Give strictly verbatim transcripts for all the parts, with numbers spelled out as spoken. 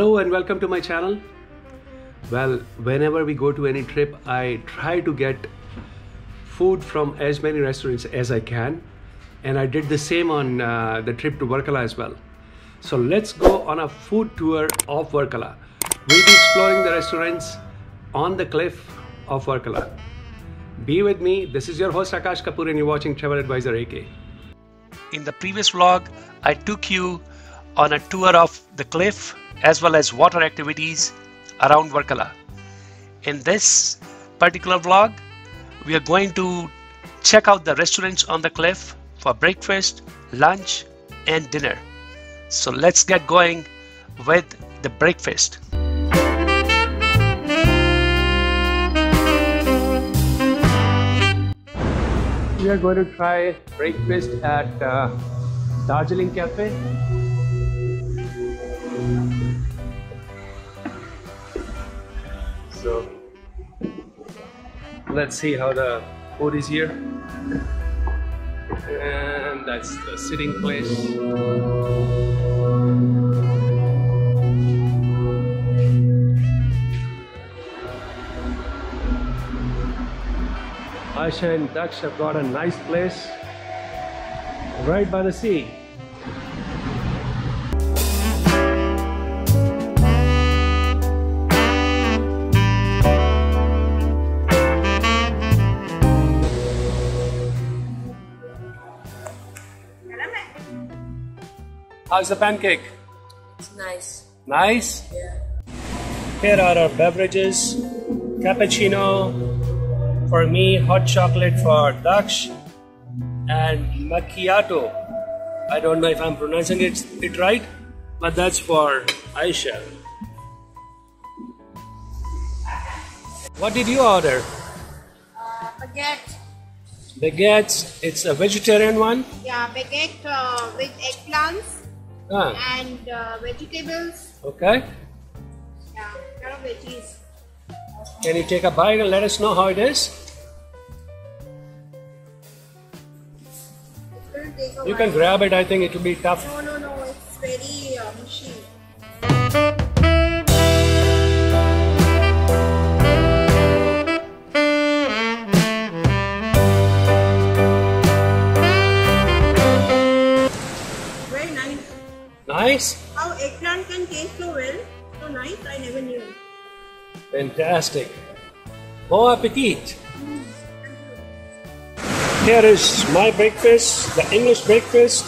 Hello and welcome to my channel. Well, whenever we go to any trip, I try to get food from as many restaurants as I can, and I did the same on uh, the trip to Varkala as well. So let's go on a food tour of Varkala. We'll be exploring the restaurants on the cliff of Varkala. Be with me. This is your host Akash Kapoor and you're watching Travel Advisor A K. In the previous vlog, I took you on a tour of the cliff as well as water activities around Varkala. In this particular vlog, we are going to check out the restaurants on the cliff for breakfast, lunch and dinner. So let's get going with the breakfast. We are going to try breakfast at uh, Darjeeling Cafe. So let's see how the food is here. And that's the sitting place. Asha and Daksh have got a nice place right by the sea. How's the pancake? It's nice. Nice? Yeah. Here are our beverages. Cappuccino for me, hot chocolate for Daksh, and macchiato. I don't know if I'm pronouncing it, it right, but that's for Aisha. What did you order? Uh, baguette. Baguettes. It's a vegetarian one? Yeah, baguette uh, with eggplants. Ah. And uh, vegetables. Okay. Yeah, a lot of veggies. Can you take a bite and let us know how it is? It's going to take a while. You can grab it, I think it will be tough. No, no, no, it's very uh, mushy. Nice. How eggplant can taste so well, so nice, I never knew. Fantastic. Bon appetit. Mm, Here is my breakfast, the English breakfast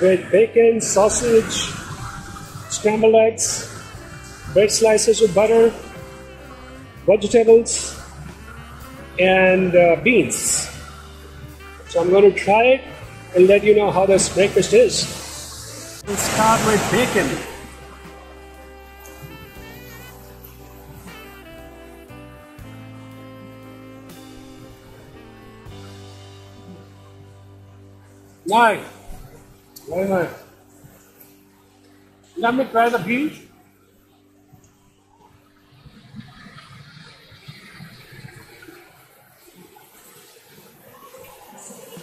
with bacon, sausage, scrambled eggs, bread slices with butter, vegetables and uh, beans. So I'm going to try it and let you know how this breakfast is. We'll start with bacon. Nice. Very nice. Let me try the beans.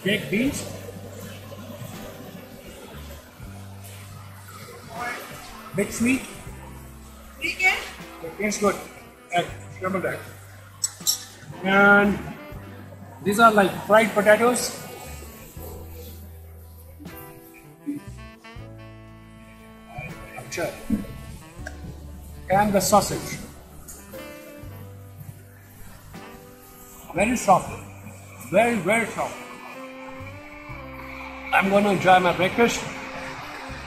Baked beans. Big sweet. Bacon? Bacon's good. Egg. Scrambled egg. And these are like fried potatoes. And the sausage. Very soft. Very, very soft. I'm going to enjoy my breakfast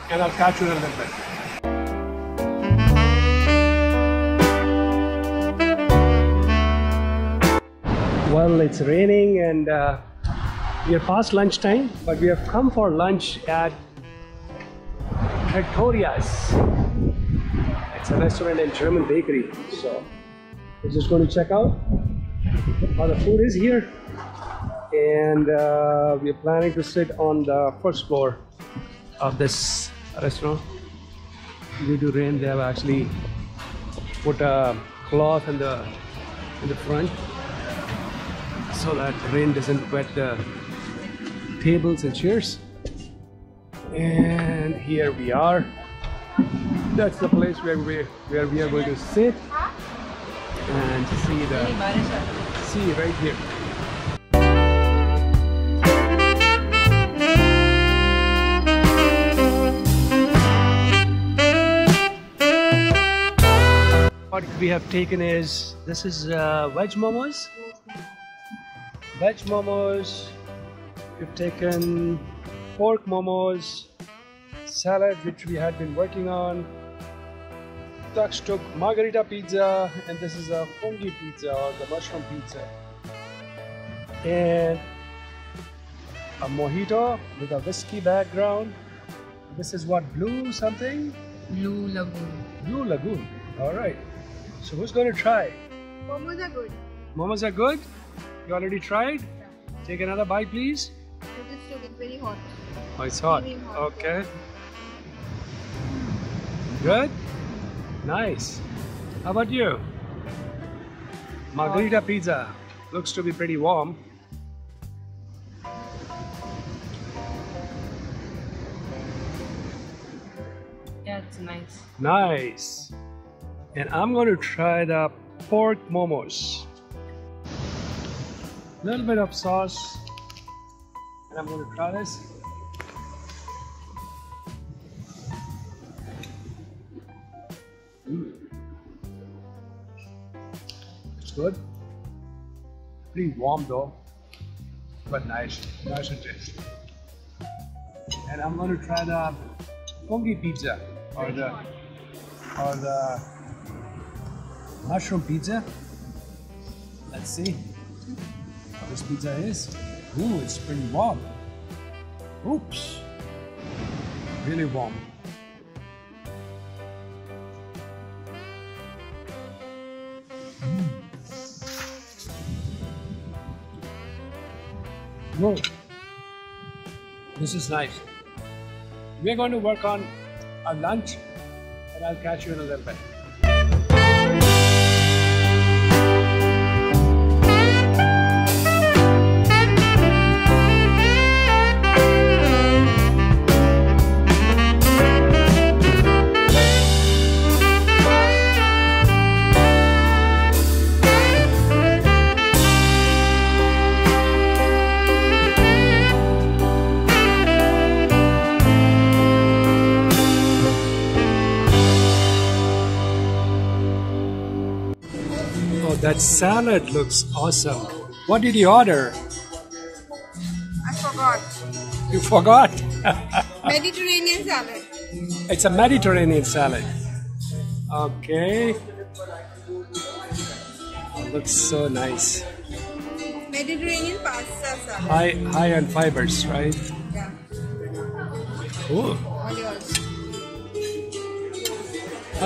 and I'll catch you in a little bit. Well, it's raining and uh, we are past lunchtime, but we have come for lunch at Victorias. It's a restaurant and German bakery, so we're just going to check out how the food is here. And uh, we are planning to sit on the first floor of this restaurant. Due to rain, they have actually put a cloth in the, in the front, so that rain doesn't wet the tables and chairs. And here we are. that's the place where we where we are going to sit and see the sea right here. What we have taken is this is uh, veg momos. Veg momos. We've taken pork momos, salad which we had been working on. Tux took margarita pizza, and this is a fungi pizza or the mushroom pizza. And a mojito with a whiskey background. This is what, blue something? Blue Lagoon. Blue Lagoon. All right. So who's going to try? Momos are good. Momos are good? You already tried? Yeah. Take another bite, please. I just took it, very hot. Oh, it's hot. It's hot. Okay. Good? Nice. How about you? Margarita hot. Pizza. Looks to be pretty warm. Yeah, it's nice. Nice. And I'm going to try the pork momos. A little bit of sauce. And I'm going to try this. Mm. It's good. Pretty warm though. But nice. Nice and tasty. And I'm going to try the fungi pizza. Or the... Or the... mushroom pizza. Let's see how this pizza is. Ooh, it's pretty warm. Oops, really warm. Mm. Whoa, this is nice. We're going to work on our lunch, and I'll catch you in a little bit. That salad looks awesome. What did you order? I forgot. You forgot? Mediterranean salad. It's a Mediterranean salad. Okay. Oh, looks so nice. Mediterranean pasta salad. High, high on fibers, right? Yeah. Ooh. All yours.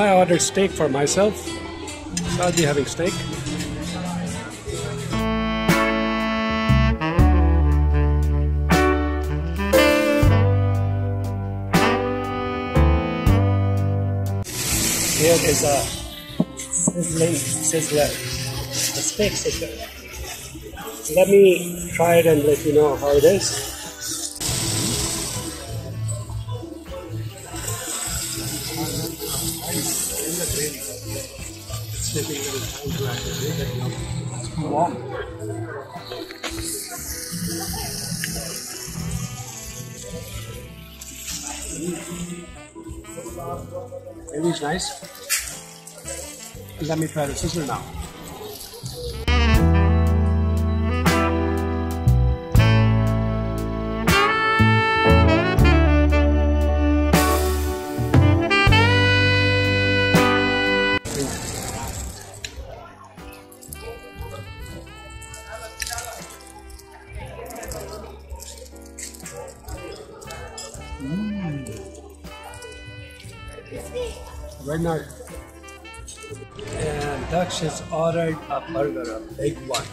I ordered steak for myself, so I'll be having steak. Here is a sizzling sizzler, a steak sizzler. Let me try it and let you know how it is. Maybe it's nice. Let me try the sizzle now. Mm. Very nice. And Daksh has ordered a burger, a big one.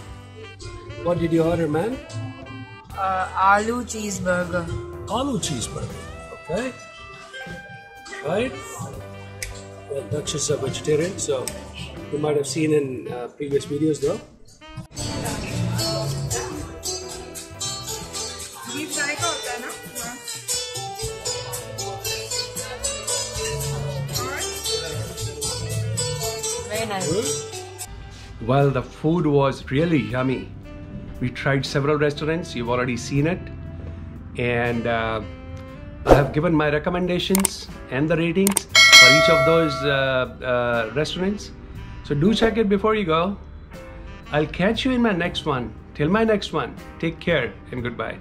What did you order, man? Uh, aloo cheeseburger. Aloo cheeseburger, okay. Right? Well, Daksh is a vegetarian, so you might have seen in uh, previous videos though. All right. very nice. Well, the food was really yummy. We tried several restaurants, you've already seen it. And uh, I have given my recommendations and the ratings for each of those uh, uh, restaurants. So do check it before you go. I'll catch you in my next one. Till my next one, take care and goodbye.